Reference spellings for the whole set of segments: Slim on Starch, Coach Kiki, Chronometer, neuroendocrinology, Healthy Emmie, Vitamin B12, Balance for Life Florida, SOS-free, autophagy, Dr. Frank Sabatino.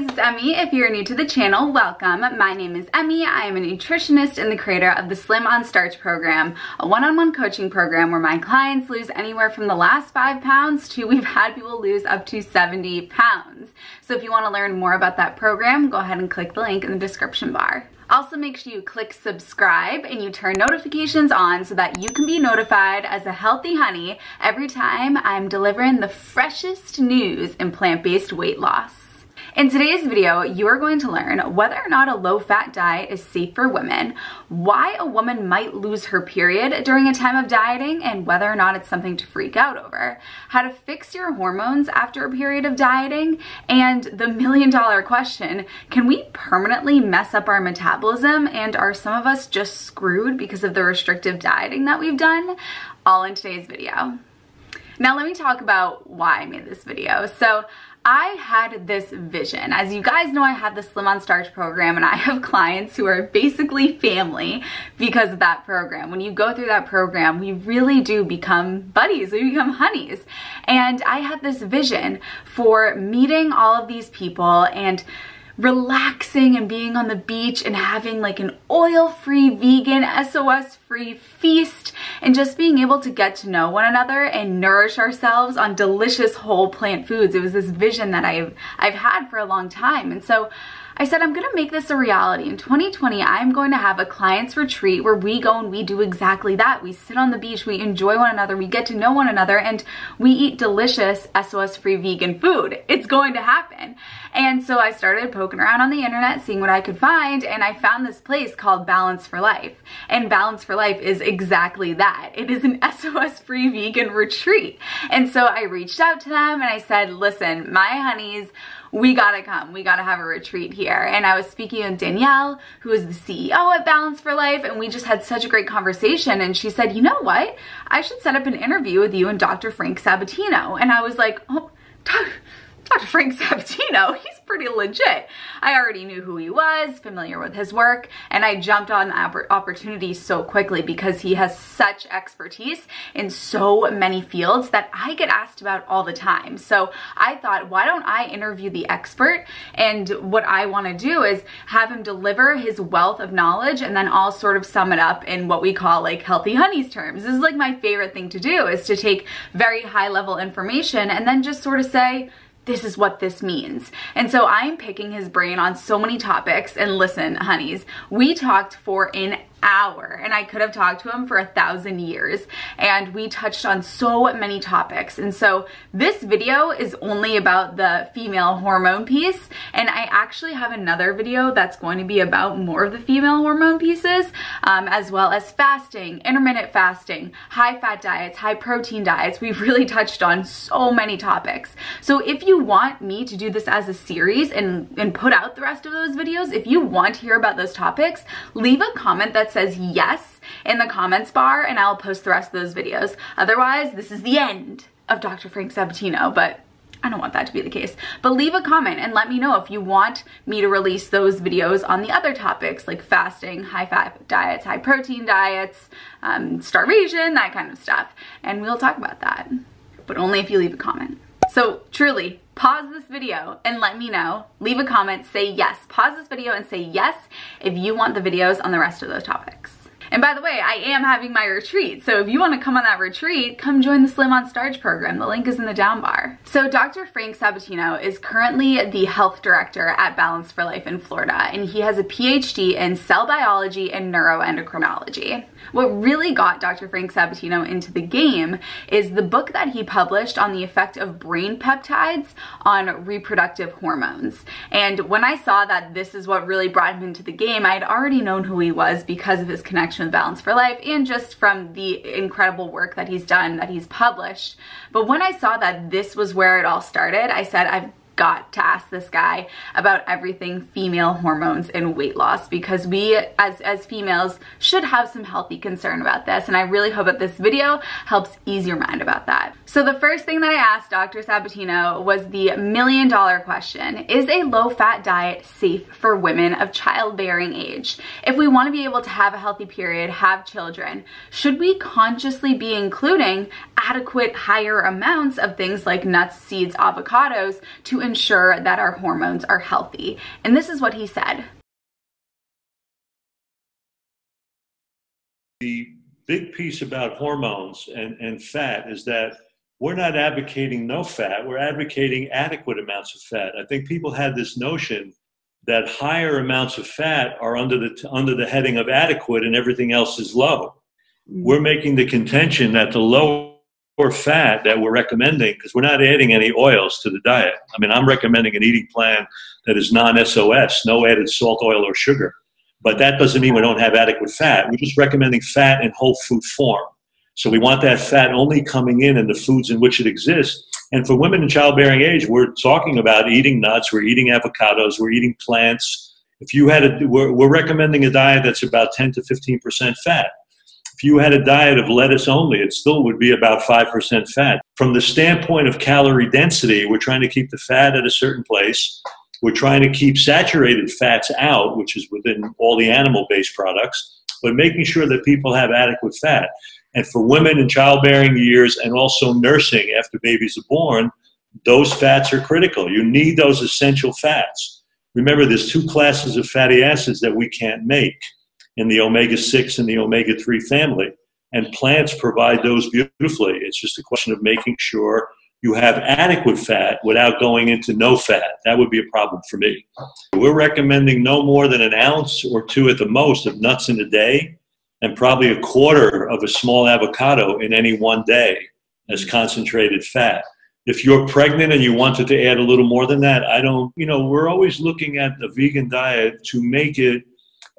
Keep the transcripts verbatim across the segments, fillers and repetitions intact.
guys, it's Emmie. If you're new to the channel, welcome. My name is Emmie. I am a nutritionist and the creator of the Slim on Starch program, a one-on-one coaching program where my clients lose anywhere from the last five pounds to we've had people lose up to seventy pounds. So if you want to learn more about that program, go ahead and click the link in the description bar. Also, make sure you click subscribe and you turn notifications on so that you can be notified as a healthy honey every time I'm delivering the freshest news in plant-based weight loss. In today's video, you are going to learn whether or not a low-fat diet is safe for women, why a woman might lose her period during a time of dieting, and whether or not it's something to freak out over, how to fix your hormones after a period of dieting, and the million-dollar question, can we permanently mess up our metabolism, and are some of us just screwed because of the restrictive dieting that we've done? All in today's video. Now, let me talk about why I made this video. So, I had this vision. As you guys know, I have the Slim on Starch program and I have clients who are basically family because of that program. When you go through that program, we really do become buddies, we become honeys. And I had this vision for meeting all of these people and relaxing and being on the beach and having like an oil-free, vegan, S O S-free feast and just being able to get to know one another and nourish ourselves on delicious whole plant foods. It was this vision that I've, I've had for a long time. And so I said, I'm going to make this a reality. In twenty twenty, I'm going to have a client's retreat where we go and we do exactly that. We sit on the beach, we enjoy one another, we get to know one another, and we eat delicious S O S-free vegan food. It's going to happen. And so I started poking around on the internet, seeing what I could find, and I found this place called Balance for Life. And Balance for Life is exactly that. It is an S O S-free vegan retreat. And so I reached out to them and I said, listen, my honeys, we gotta come, we gotta have a retreat here. And I was speaking with Danielle, who is the C E O at Balance for Life, and we just had such a great conversation. And she said, you know what? I should set up an interview with you and Doctor Frank Sabatino. And I was like, oh, Doctor Frank Sabatino, he's pretty legit. I already knew who he was, familiar with his work, and I jumped on the opportunity so quickly because he has such expertise in so many fields that I get asked about all the time. So I thought, why don't I interview the expert? And what I want to do is have him deliver his wealth of knowledge and then I'll sort of sum it up in what we call like healthy honeys terms. This is like my favorite thing to do, is to take very high level information and then just sort of say, this is what this means. And so I'm picking his brain on so many topics. And listen, honeys, we talked for an hour and I could have talked to him for a thousand years. And we touched on so many topics. And so this video is only about the female hormone piece. And I actually have another video that's going to be about more of the female hormone pieces, um, as well as fasting, intermittent fasting, high fat diets, high protein diets. We've really touched on so many topics. So if you want me to do this as a series and, and put out the rest of those videos, if you want to hear about those topics, leave a comment that says yes in the comments bar and I'll post the rest of those videos. Otherwise, this is the end of Doctor Frank Sabatino, but I don't want that to be the case. But leave a comment and let me know if you want me to release those videos on the other topics like fasting, high fat diets, high protein diets, um, starvation, that kind of stuff. And we'll talk about that, but only if you leave a comment. So truly, pause this video and let me know. Leave a comment, say yes. Pause this video and say yes if you want the videos on the rest of those topics. And by the way, I am having my retreat. So if you want to come on that retreat, come join the Slim on Starch program. The link is in the down bar. So Doctor Frank Sabatino is currently the health director at Balance for Life in Florida, and he has a P H D in cell biology and neuroendocrinology. What really got Doctor Frank Sabatino into the game is the book that he published on the effect of brain peptides on reproductive hormones. And when I saw that this is what really brought him into the game, I had already known who he was because of his connection with Balance for Life and just from the incredible work that he's done, that he's published. But when I saw that this was where it all started, I said, I've got to ask this guy about everything female hormones and weight loss, because we as, as females should have some healthy concern about this, and I really hope that this video helps ease your mind about that. So the first thing that I asked Doctor Sabatino was the million dollar question. Is a low fat diet safe for women of childbearing age? If we want to be able to have a healthy period, have children, should we consciously be including adequate higher amounts of things like nuts, seeds, avocados to ensure that our hormones are healthy. And this is what he said. The big piece about hormones and, and fat is that we're not advocating no fat, we're advocating adequate amounts of fat. I think people had this notion that higher amounts of fat are under the, under the heading of adequate and everything else is low. We're making the contention that the lower fat that we're recommending, because we're not adding any oils to the diet. I mean, I'm recommending an eating plan that is non S O S, no added salt, oil, or sugar. But that doesn't mean we don't have adequate fat. We're just recommending fat in whole food form. So we want that fat only coming in in the foods in which it exists. And for women in childbearing age, we're talking about eating nuts, we're eating avocados, we're eating plants. If you had a, we're, we're recommending a diet that's about ten to fifteen percent fat. If you had a diet of lettuce only, it still would be about five percent fat. From the standpoint of calorie density, we're trying to keep the fat at a certain place. We're trying to keep saturated fats out, which is within all the animal-based products, but making sure that people have adequate fat. And for women in childbearing years and also nursing after babies are born, those fats are critical. You need those essential fats. Remember, there's two classes of fatty acids that we can't make in the omega six and the omega three family, and plants provide those beautifully. It's just a question of making sure you have adequate fat without going into no fat. That would be a problem for me. We're recommending no more than an ounce or two at the most of nuts in a day, and probably a quarter of a small avocado in any one day as concentrated fat. If you're pregnant and you wanted to add a little more than that, I don't, you know, we're always looking at the vegan diet to make it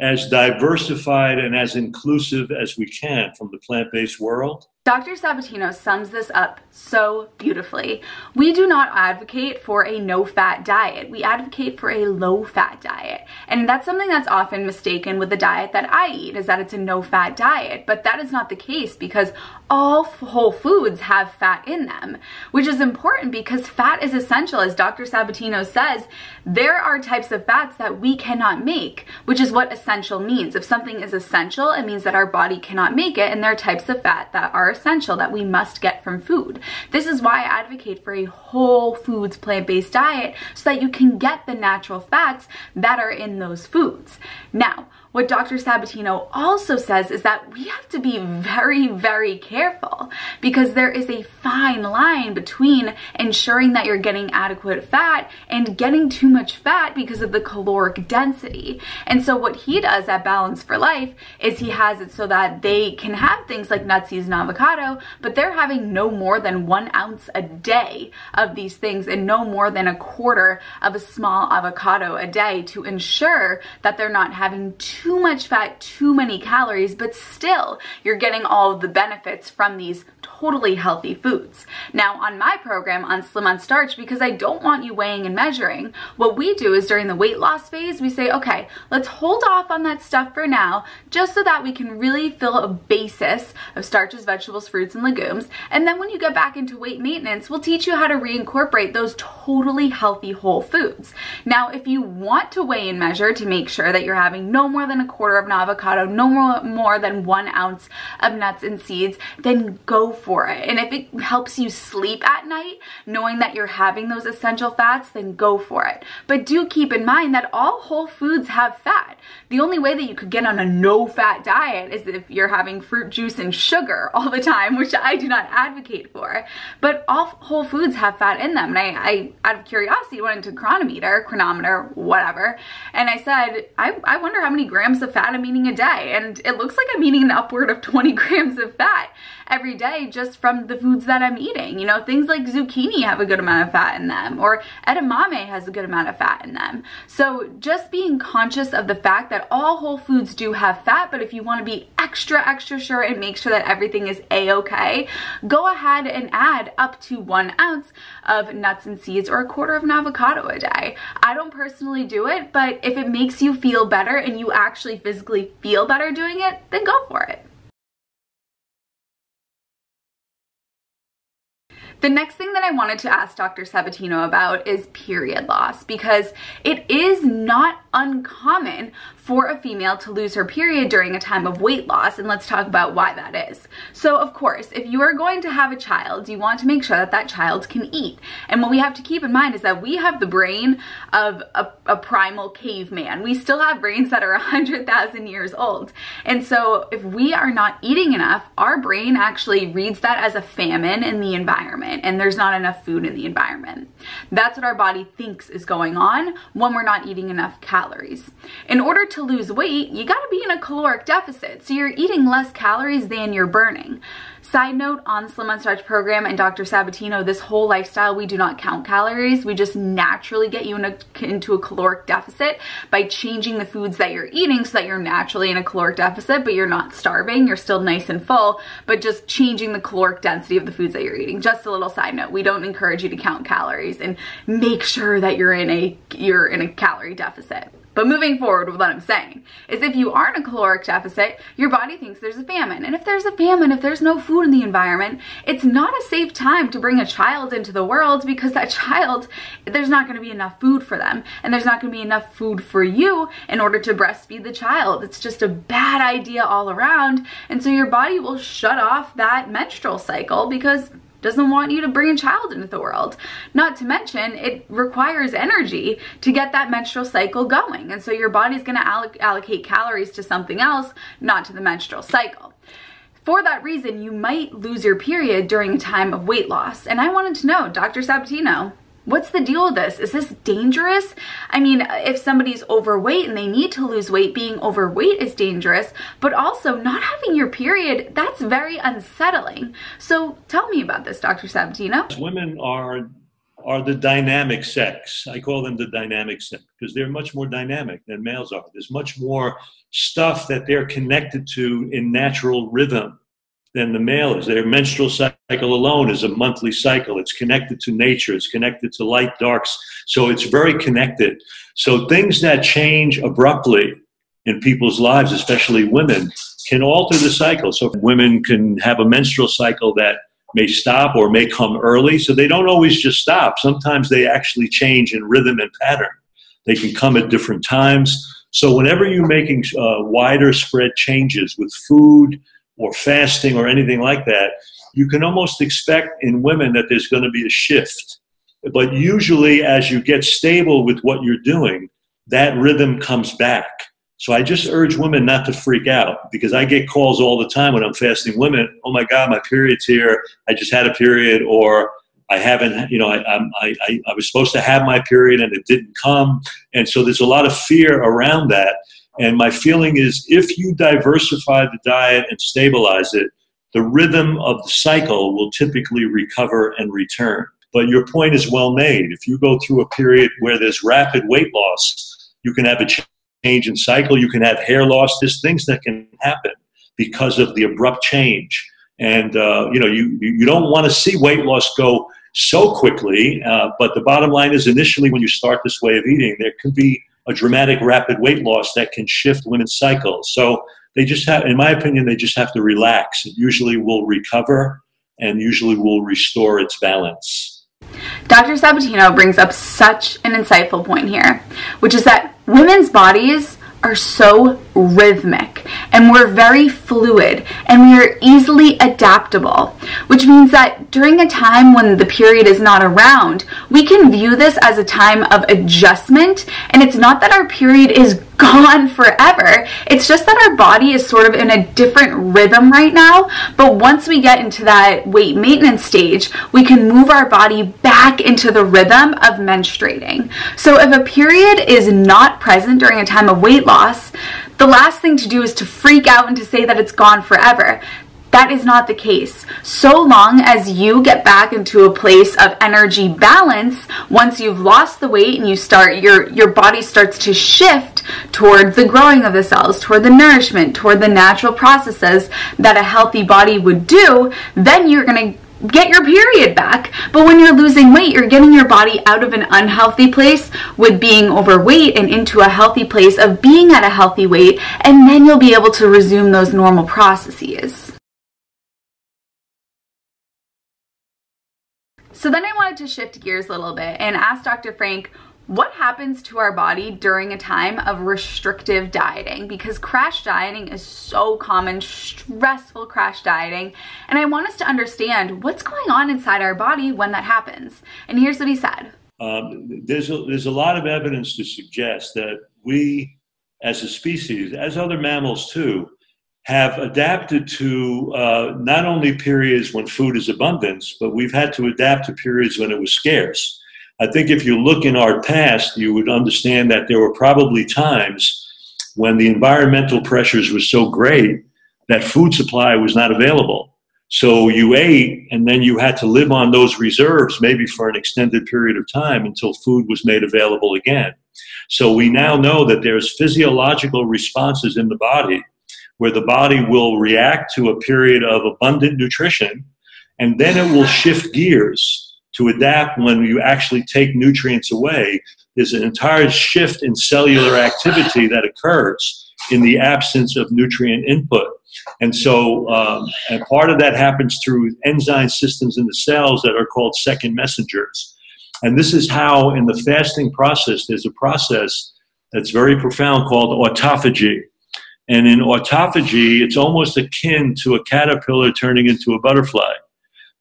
as diversified and as inclusive as we can from the plant-based world. Doctor Sabatino sums this up so beautifully. We do not advocate for a no-fat diet. We advocate for a low-fat diet. And that's something that's often mistaken with the diet that I eat, is that it's a no-fat diet. But that is not the case, because all whole foods have fat in them, which is important because fat is essential. As Doctor Sabatino says, there are types of fats that we cannot make, which is what essential means. If something is essential, it means that our body cannot make it, and there are types of fat that are essential that we must get from food. This is why I advocate for a whole foods plant-based diet, so that you can get the natural fats that are in those foods. Now, what Doctor Sabatino also says is that we have to be very, very careful, because there is a fine line between ensuring that you're getting adequate fat and getting too much fat because of the caloric density. And so what he does at Balance for Life is he has it so that they can have things like nuts, seeds, and avocado, but they're having no more than one ounce a day of these things and no more than a quarter of a small avocado a day, to ensure that they're not having too too much fat, too many calories, but still you're getting all of the benefits from these totally healthy foods. Now, on my program on Slim on Starch, because I don't want you weighing and measuring, what we do is during the weight loss phase, we say, okay, let's hold off on that stuff for now, just so that we can really fill a basis of starches, vegetables, fruits, and legumes. And then when you get back into weight maintenance, we'll teach you how to reincorporate those totally healthy whole foods. Now, if you want to weigh and measure to make sure that you're having no more than a quarter of an avocado, no more, more than one ounce of nuts and seeds, then go for it. And if it helps you sleep at night, knowing that you're having those essential fats, then go for it. But do keep in mind that all whole foods have fat. The only way that you could get on a no-fat diet is if you're having fruit juice and sugar all the time, which I do not advocate for. But all whole foods have fat in them. And I, I out of curiosity, went into Chronometer, Chronometer, whatever, and I said, I, I wonder how many grams of fat I'm eating a day, and it looks like I'm eating an upward of twenty grams of fat every day just from the foods that I'm eating. You know, things like zucchini have a good amount of fat in them, or edamame has a good amount of fat in them. So just being conscious of the fact that all whole foods do have fat, but if you want to be extra extra sure and make sure that everything is a-okay, go ahead and add up to one ounce of nuts and seeds or a quarter of an avocado a day. I don't personally do it, but if it makes you feel better and you actually Actually, physically feel better doing it, then go for it. The next thing that I wanted to ask Doctor Sabatino about is period loss, because it is not uncommon for a female to lose her period during a time of weight loss, and let's talk about why that is. So of course, if you are going to have a child, you want to make sure that that child can eat. And what we have to keep in mind is that we have the brain of a, a primal caveman. We still have brains that are one hundred thousand years old. And so if we are not eating enough, our brain actually reads that as a famine in the environment, and there's not enough food in the environment. That's what our body thinks is going on when we're not eating enough calories. In order to lose weight, you gotta be in a caloric deficit, so you're eating less calories than you're burning. Side note, on Slim on Starch program and Doctor Sabatino, this whole lifestyle, we do not count calories. We just naturally get you in a, into a caloric deficit by changing the foods that you're eating so that you're naturally in a caloric deficit, but you're not starving. You're still nice and full, but just changing the caloric density of the foods that you're eating. Just a little side note, we don't encourage you to count calories, and make sure that you're in a, you're in a calorie deficit. But moving forward with what I'm saying is, if you are in a caloric deficit, your body thinks there's a famine. And if there's a famine, if there's no food in the environment, it's not a safe time to bring a child into the world, because that child, there's not gonna be enough food for them. And there's not gonna be enough food for you in order to breastfeed the child. It's just a bad idea all around. And so your body will shut off that menstrual cycle because doesn't want you to bring a child into the world. Not to mention, it requires energy to get that menstrual cycle going. And so your body's gonna alloc- allocate calories to something else, not to the menstrual cycle. For that reason, you might lose your period during a time of weight loss. And I wanted to know, Doctor Sabatino, what's the deal with this? Is this dangerous? I mean, if somebody's overweight and they need to lose weight, being overweight is dangerous, but also not having your period, that's very unsettling. So tell me about this, Doctor Sabatino. Women are, are the dynamic sex. I call them the dynamic sex because they're much more dynamic than males are. There's much more stuff that they're connected to in natural rhythm than the male is. Their menstrual cycle alone is a monthly cycle. It's connected to nature. It's connected to light, darks. So it's very connected. So things that change abruptly in people's lives, especially women, can alter the cycle. So women can have a menstrual cycle that may stop or may come early. So they don't always just stop. Sometimes they actually change in rhythm and pattern. They can come at different times. So whenever you're making uh, wider spread changes with food, or fasting or anything like that, you can almost expect in women that there's going to be a shift. But usually as you get stable with what you're doing, that rhythm comes back. So I just urge women not to freak out, because I get calls all the time when I'm fasting women, oh my God, my period's here, I just had a period, or I haven't, you know, I, I, I, I was supposed to have my period and it didn't come. And so there's a lot of fear around that. And my feeling is, if you diversify the diet and stabilize it, the rhythm of the cycle will typically recover and return. But your point is well made. If you go through a period where there's rapid weight loss, you can have a change in cycle, you can have hair loss, there's things that can happen because of the abrupt change. And uh, you know, you, you don't want to see weight loss go so quickly, uh, but the bottom line is, initially when you start this way of eating, there could be a dramatic rapid weight loss that can shift women's cycles. So they just have, in my opinion, they just have to relax. It usually will recover and usually will restore its balance. Doctor Sabatino brings up such an insightful point here, which is that women's bodies are so rhythmic, and we're very fluid, and we are easily adaptable, which means that during a time when the period is not around, we can view this as a time of adjustment. And it's not that our period is gone forever, it's just that our body is sort of in a different rhythm right now. But once we get into that weight maintenance stage, we can move our body back into the rhythm of menstruating. So if a period is not present during a time of weight loss, the last thing to do is to freak out and to say that it's gone forever. That is not the case. So long as you get back into a place of energy balance, once you've lost the weight and you start, your, your body starts to shift toward the growing of the cells, toward the nourishment, toward the natural processes that a healthy body would do, then you're gonna get your period back. But when you're losing weight, you're getting your body out of an unhealthy place with being overweight and into a healthy place of being at a healthy weight, and then you'll be able to resume those normal processes. So then I wanted to shift gears a little bit and ask Doctor Frank, What happens to our body during a time of restrictive dieting? Because crash dieting is so common, stressful crash dieting, and I want us to understand what's going on inside our body when that happens. And here's what he said. Um, there's, a, there's a lot of evidence to suggest that we, as a species, as other mammals too, have adapted to uh, not only periods when food is abundant, but we've had to adapt to periods when it was scarce. I think if you look in our past, you would understand that there were probably times when the environmental pressures were so great that food supply was not available. So you ate, and then you had to live on those reserves maybe for an extended period of time until food was made available again. So we now know that there's physiological responses in the body where the body will react to a period of abundant nutrition, and then it will shift gears to adapt when you actually take nutrients away. There's an entire shift in cellular activity that occurs in the absence of nutrient input. And so um, and part of that happens through enzyme systems in the cells that are called second messengers. And this is how in the fasting process, there's a process that's very profound called autophagy. And in autophagy, it's almost akin to a caterpillar turning into a butterfly.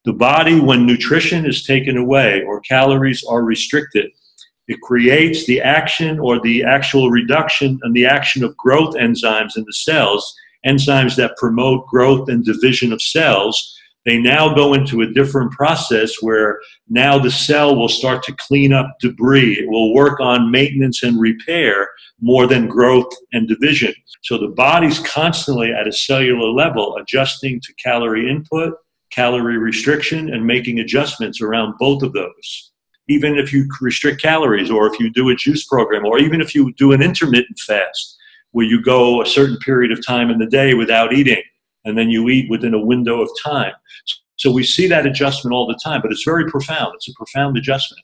The body, when nutrition is taken away or calories are restricted, it creates the action or the actual reduction and the action of growth enzymes in the cells, enzymes that promote growth and division of cells. They now go into a different process where now the cell will start to clean up debris. It will work on maintenance and repair more than growth and division. So the body's constantly at a cellular level adjusting to calorie input, calorie restriction, and making adjustments around both of those. Even if you restrict calories, or if you do a juice program, or even if you do an intermittent fast where you go a certain period of time in the day without eating and then you eat within a window of time. So we see that adjustment all the time, but it's very profound. It's a profound adjustment.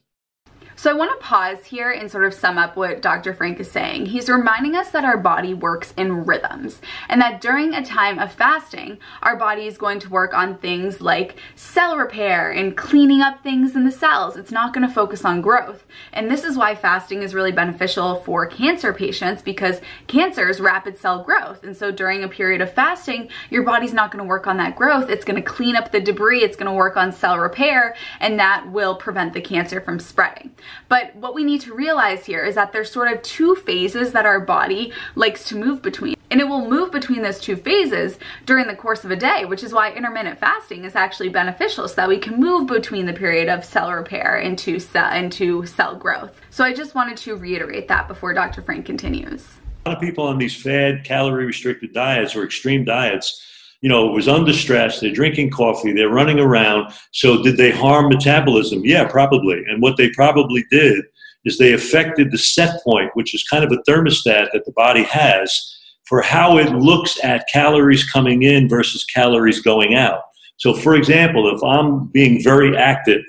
So I want to pause here and sort of sum up what Doctor Frank is saying. He's reminding us that our body works in rhythms, and that during a time of fasting, our body is going to work on things like cell repair and cleaning up things in the cells. It's not going to focus on growth. And this is why fasting is really beneficial for cancer patients, because cancer is rapid cell growth. And so during a period of fasting, your body's not going to work on that growth. It's going to clean up the debris. It's going to work on cell repair, and that will prevent the cancer from spreading. But what we need to realize here is that there's sort of two phases that our body likes to move between. And it will move between those two phases during the course of a day, which is why intermittent fasting is actually beneficial, so that we can move between the period of cell repair into cell, into cell growth. So I just wanted to reiterate that before Doctor Frank continues. A lot of people on these fad, calorie-restricted diets or extreme diets, you know, it was under stress, they're drinking coffee, they're running around. So did they harm metabolism? Yeah, probably. And what they probably did is they affected the set point, which is kind of a thermostat that the body has for how it looks at calories coming in versus calories going out. So for example, if I'm being very active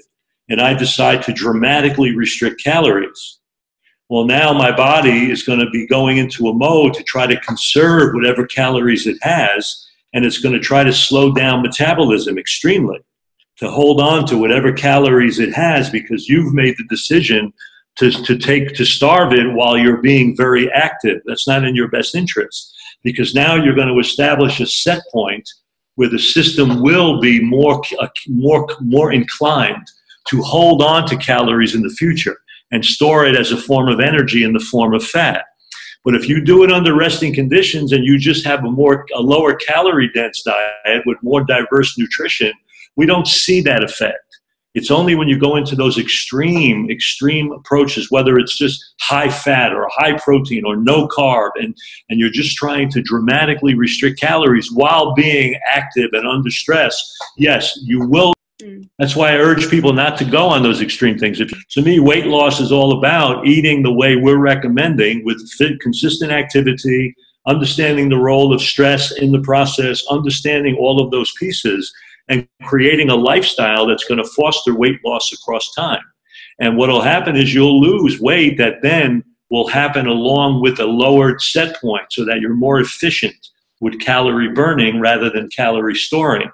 and I decide to dramatically restrict calories, well, now my body is going to be going into a mode to try to conserve whatever calories it has, and it's going to try to slow down metabolism extremely to hold on to whatever calories it has, because you've made the decision to, to take to starve it while you're being very active. That's not in your best interest, because now you're going to establish a set point where the system will be more, more, more inclined to hold on to calories in the future and store it as a form of energy in the form of fat. But if you do it under resting conditions and you just have a more a lower calorie dense diet with more diverse nutrition, we don't see that effect. It's only when you go into those extreme, extreme approaches, whether it's just high fat or high protein or no carb, and, and you're just trying to dramatically restrict calories while being active and under stress, yes, you will. That's why I urge people not to go on those extreme things. If, to me, weight loss is all about eating the way we're recommending, with fit, consistent activity, understanding the role of stress in the process, understanding all of those pieces, and creating a lifestyle that's going to foster weight loss across time. And what will happen is you'll lose weight that then will happen along with a lowered set point, so that you're more efficient with calorie burning rather than calorie storing.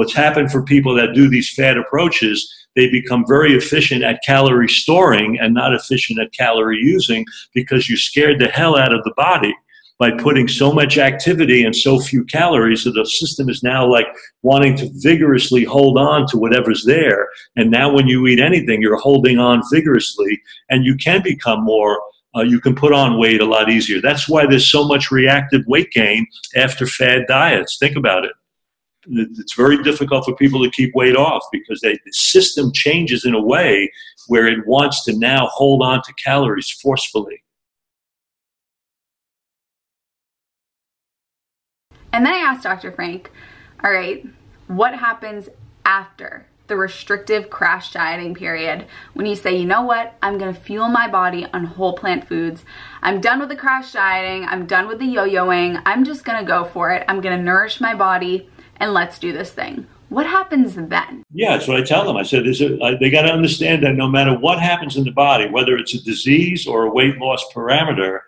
what's happened for people that do these fad approaches, they become very efficient at calorie storing and not efficient at calorie using, because you scared the hell out of the body by putting so much activity and so few calories that the system is now like wanting to vigorously hold on to whatever's there. And now when you eat anything, you're holding on vigorously, and you can become more, uh, you can put on weight a lot easier. That's why there's so much reactive weight gain after fad diets. Think about it. It's very difficult for people to keep weight off because they, the system changes in a way where it wants to now hold on to calories forcefully. And then I asked Doctor Frank, all right, what happens after the restrictive crash dieting period when you say, you know what, I'm gonna fuel my body on whole plant foods. I'm done with the crash dieting. I'm done with the yo-yoing. I'm just gonna go for it. I'm gonna nourish my body and let's do this thing. What happens then? Yeah, that's what I tell them. I said, is it, I, they gotta understand that no matter what happens in the body, whether it's a disease or a weight loss parameter,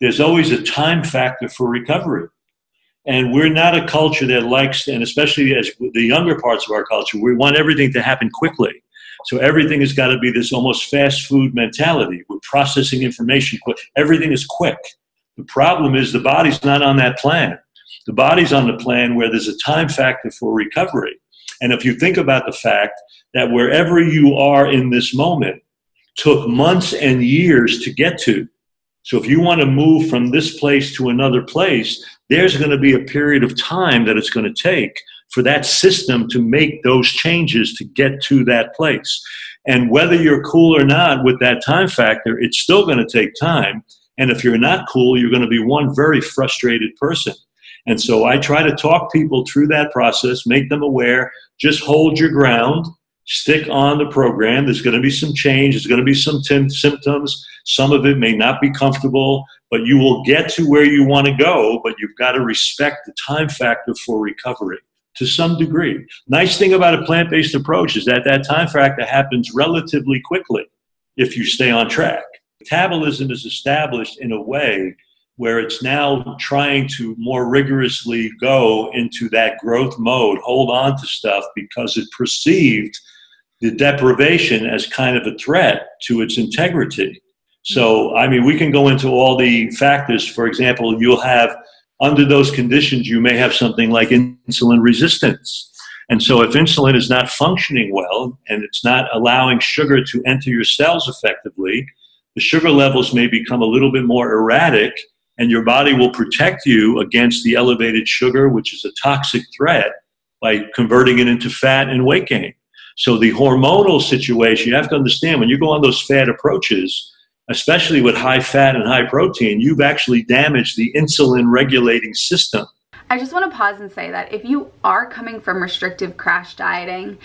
there's always a time factor for recovery. And we're not a culture that likes, and especially as the younger parts of our culture, we want everything to happen quickly. So everything has got to be this almost fast food mentality. We're processing information quick. Everything is quick. The problem is the body's not on that plan. The body's on the plan where there's a time factor for recovery. And if you think about the fact that wherever you are in this moment took months and years to get to, so if you want to move from this place to another place, there's going to be a period of time that it's going to take for that system to make those changes to get to that place. And whether you're cool or not with that time factor, it's still going to take time. And if you're not cool, you're going to be one very frustrated person. And so I try to talk people through that process, make them aware, just hold your ground. Stick on the program. There's going to be some change. There's going to be some symptoms. Some of it may not be comfortable, but you will get to where you want to go, but you've got to respect the time factor for recovery to some degree. Nice thing about a plant-based approach is that that time factor happens relatively quickly if you stay on track. Metabolism is established in a way where it's now trying to more rigorously go into that growth mode, hold on to stuff because it perceived the deprivation as kind of a threat to its integrity. So, I mean, we can go into all the factors. For example, you'll have, under those conditions, you may have something like insulin resistance. And so if insulin is not functioning well and it's not allowing sugar to enter your cells effectively, the sugar levels may become a little bit more erratic. And your body will protect you against the elevated sugar, which is a toxic threat, by converting it into fat and weight gain. So the hormonal situation, you have to understand, when you go on those fad approaches, especially with high fat and high protein, you've actually damaged the insulin regulating system. I just want to pause and say that if you are coming from restrictive crash dieting,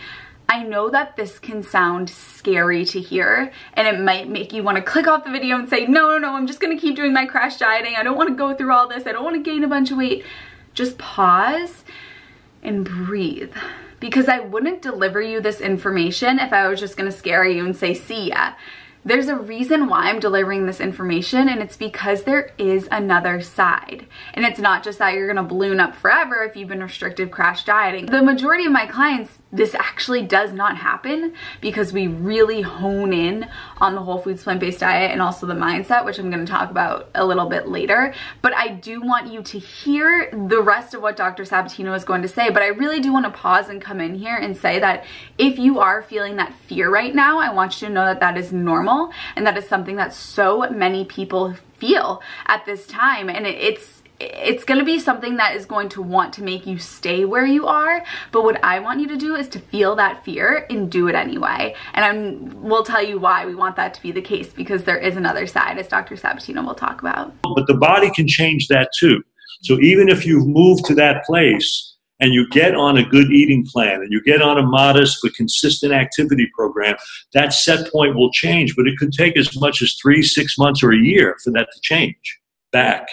I know that this can sound scary to hear, and it might make you want to click off the video and say, no, no, no, I'm just going to keep doing my crash dieting. I don't want to go through all this. I don't want to gain a bunch of weight. Just pause and breathe, because I wouldn't deliver you this information if I was just going to scare you and say, see ya. There's a reason why I'm delivering this information, and it's because there is another side. And it's not just that you're gonna balloon up forever if you've been restrictive crash dieting. The majority of my clients, this actually does not happen, because we really hone in on the whole foods plant-based diet and also the mindset, which I'm gonna talk about a little bit later. But I do want you to hear the rest of what Doctor Sabatino is going to say, but I really do wanna pause and come in here and say that if you are feeling that fear right now, I want you to know that that is normal. And that is something that so many people feel at this time, and it, it's it's going to be something that is going to want to make you stay where you are. But what I want you to do is to feel that fear and do it anyway, and I'm we'll tell you why we want that to be the case, because there is another side, as Doctor Sabatino will talk about. But the body can change that too. So even if you've moved to that place and you get on a good eating plan, and you get on a modest but consistent activity program, that set point will change, but it could take as much as three, six months or a year for that to change back.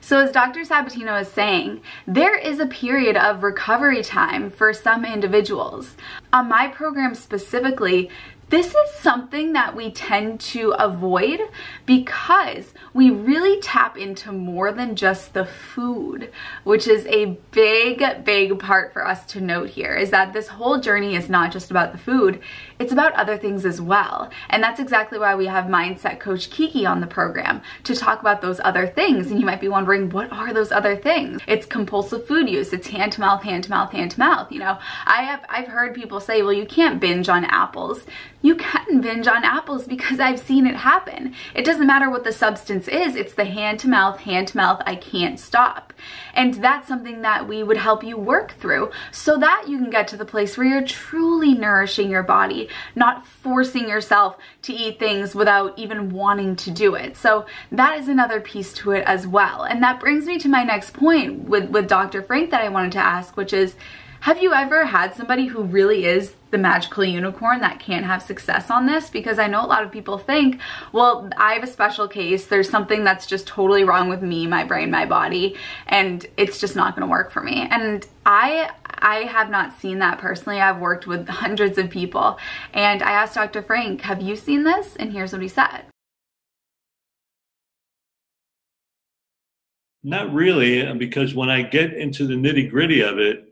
So as Doctor Sabatino is saying, there is a period of recovery time for some individuals. On my program specifically, This is something that we tend to avoid because we really tap into more than just the food, which is a big, big part for us to note here, is that this whole journey is not just about the food, it's about other things as well. And that's exactly why we have Mindset Coach Kiki on the program to talk about those other things. And you might be wondering, what are those other things? It's compulsive food use, it's hand to mouth, hand to mouth, hand to mouth. You know, I have, I've heard people say, well, you can't binge on apples. You can binge on apples because I've seen it happen. It doesn't matter what the substance is, it's the hand to mouth, hand to mouth, I can't stop. And that's something that we would help you work through so that you can get to the place where you're truly nourishing your body, not forcing yourself to eat things without even wanting to do it. So that is another piece to it as well. And that brings me to my next point with, with Doctor Frank that I wanted to ask, which is, have you ever had somebody who really is the magical unicorn that can't have success on this? Because I know a lot of people think, well, I have a special case, there's something that's just totally wrong with me, my brain, my body, and it's just not gonna work for me. And I I have not seen that personally. I've worked with hundreds of people. And I asked Doctor Frank, have you seen this? And here's what he said. Not really, because when I get into the nitty-gritty of it,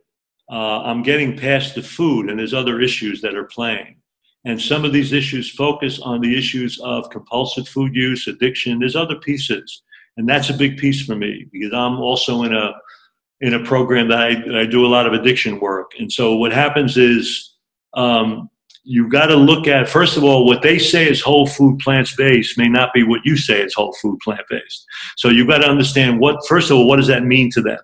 Uh, I'm getting past the food, and there's other issues that are playing. And some of these issues focus on the issues of compulsive food use, addiction. There's other pieces, and that's a big piece for me because I'm also in a in a program that I, that I do a lot of addiction work. And so what happens is um, you've got to look at, first of all, what they say is whole food plant-based may not be what you say is whole food plant-based. So you've got to understand what, first of all, what does that mean to them?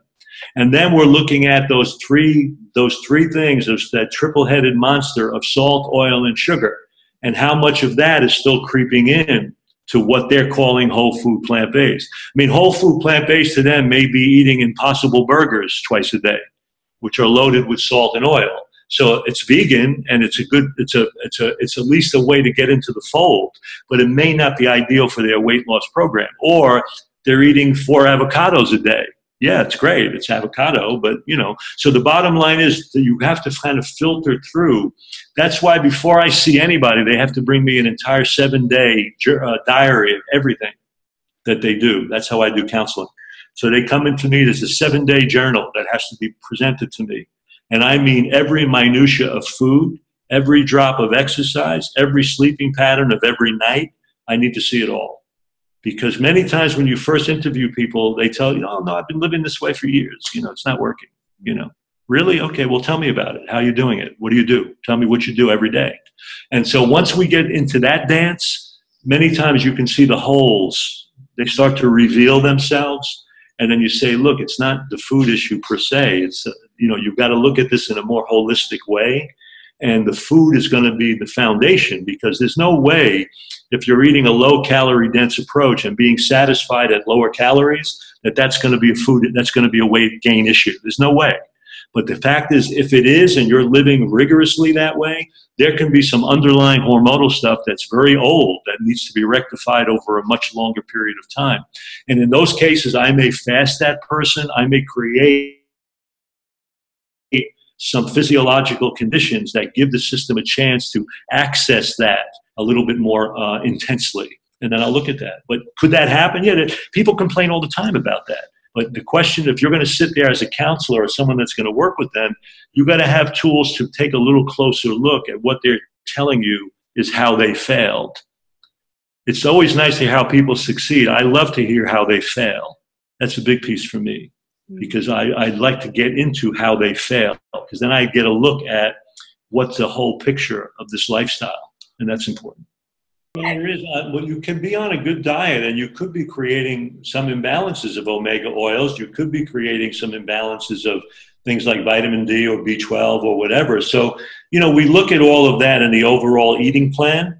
And then we're looking at those three, those three things, those, that triple-headed monster of salt, oil, and sugar, and how much of that is still creeping in to what they're calling whole food plant-based. I mean, whole food plant-based to them may be eating Impossible Burgers twice a day, which are loaded with salt and oil. So it's vegan, and it's a good, it's a, it's a, it's at least a way to get into the fold, but it may not be ideal for their weight loss program. Or they're eating four avocados a day. Yeah, it's great. It's avocado, but, you know, so the bottom line is that you have to kind of filter through. That's why before I see anybody, they have to bring me an entire seven-day uh, diary of everything that they do. That's how I do counseling. So they come into me, there's a seven-day journal that has to be presented to me. And I mean every minutia of food, every drop of exercise, every sleeping pattern of every night. I need to see it all. Because many times when you first interview people, they tell you, oh, no, I've been living this way for years. You know, it's not working. You know, really? Okay, well, tell me about it. How are you doing it? What do you do? Tell me what you do every day. And so once we get into that dance, many times you can see the holes. They start to reveal themselves. And then you say, look, it's not the food issue per se. It's, uh, you know, you've got to look at this in a more holistic way. And the food is going to be the foundation, because there's no way if you're eating a low-calorie dense approach and being satisfied at lower calories that that's going to be a food, that's going to be a weight gain issue. There's no way. But the fact is, if it is and you're living rigorously that way, there can be some underlying hormonal stuff that's very old that needs to be rectified over a much longer period of time. And in those cases, I may fast that person. I may create some physiological conditions that give the system a chance to access that a little bit more uh, intensely. And then I'll look at that. But could that happen? Yeah, that, people complain all the time about that. But the question, if you're going to sit there as a counselor or someone that's going to work with them, you've got to have tools to take a little closer look at what they're telling you is how they failed. It's always nice to hear how people succeed. I love to hear how they fail. That's a big piece for me. Because I, I'd like to get into how they fail, because then I get a look at what's the whole picture of this lifestyle, and that's important. There is, uh, well, you can be on a good diet, and you could be creating some imbalances of omega oils. You could be creating some imbalances of things like vitamin D or B twelve or whatever. So, you know, we look at all of that in the overall eating plan.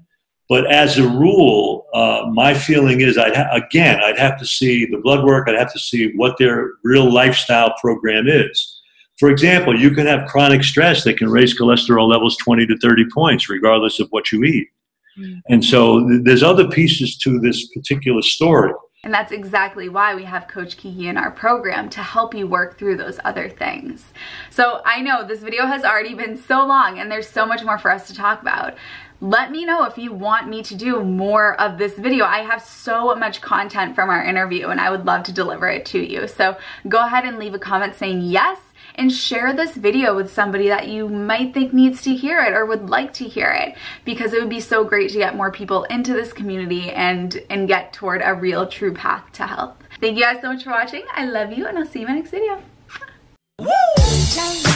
But as a rule, uh, my feeling is, I'd ha again, I'd have to see the blood work. I'd have to see what their real lifestyle program is. For example, you can have chronic stress that can raise cholesterol levels twenty to thirty points, regardless of what you eat. Mm-hmm. And so th there's other pieces to this particular story. And that's exactly why we have Coach Kiki in our program, to help you work through those other things. So I know this video has already been so long and there's so much more for us to talk about. Let me know if you want me to do more of this video. I have so much content from our interview and I would love to deliver it to you. So go ahead and leave a comment saying yes, and share this video with somebody that you might think needs to hear it or would like to hear it, because it would be so great to get more people into this community and, and get toward a real true path to health. Thank you guys so much for watching. I love you and I'll see you in my next video. Woo!